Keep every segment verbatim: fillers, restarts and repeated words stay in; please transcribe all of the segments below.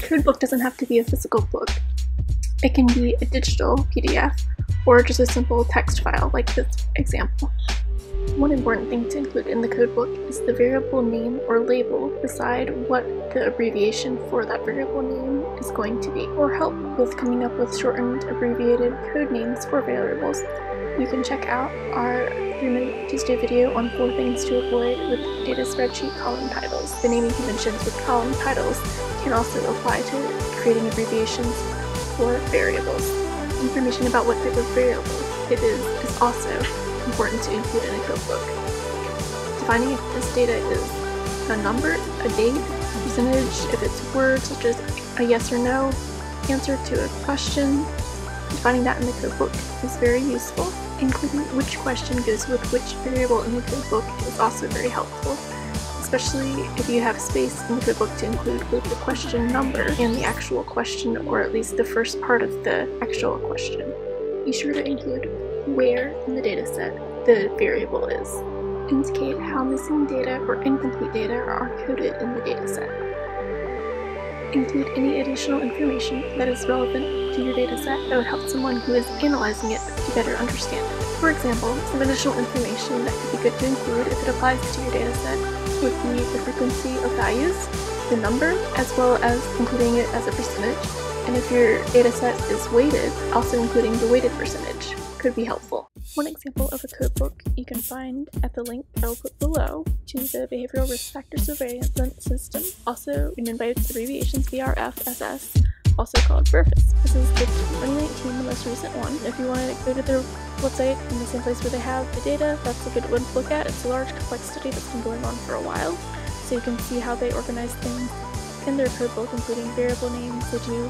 code book doesn't have to be a physical book. It can be a digital P D F or just a simple text file like this example. One important thing to include in the code book is the variable name or label beside what the abbreviation for that variable name is going to be, or help with coming up with shortened, abbreviated code names for variables. You can check out our three-minute Tuesday video on four things to avoid with data spreadsheet column titles. The naming conventions with column titles can also apply to creating abbreviations for variables. Information about what type of variable it is is also important to include in a codebook. Defining if this data is a number, a date, a percentage, if it's words such as a yes or no answer to a question. Defining that in the codebook is very useful. Including which question goes with which variable in the codebook is also very helpful, especially if you have space in the codebook to include both the question number and the actual question, or at least the first part of the actual question. Be sure to include where in the dataset the variable is. Indicate how missing data or incomplete data are coded in the dataset. Include any additional information that is relevant to your dataset that would help someone who is analyzing it to better understand it. For example, some additional information that could be good to include if it applies to your dataset would be the frequency of values, the number, as well as including it as a percentage, and if your dataset is weighted, also including the weighted percentage could be helpful. One example of a codebook you can find at the link I'll put below to the Behavioral Risk Factor Surveillance System, also known by its abbreviations B R F S S, also called B R F S. This is the twenty nineteen, the most recent one. If you want to go to their website in the same place where they have the data, that's a good one to look at. It's a large, complex study that's been going on for a while, so you can see how they organize things in their codebook, including variable names. They do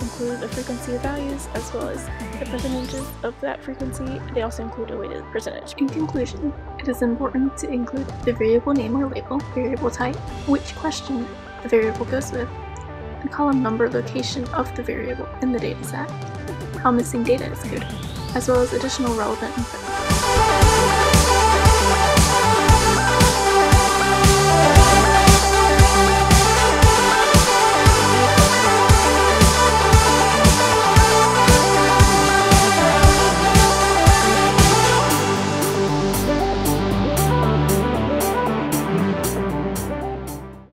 include the frequency of values as well as the percentages of that frequency. They also include a weighted percentage. In conclusion, it is important to include the variable name or label, variable type, which question the variable goes with, the column number, location of the variable in the dataset, how missing data is coded, as well as additional relevant info.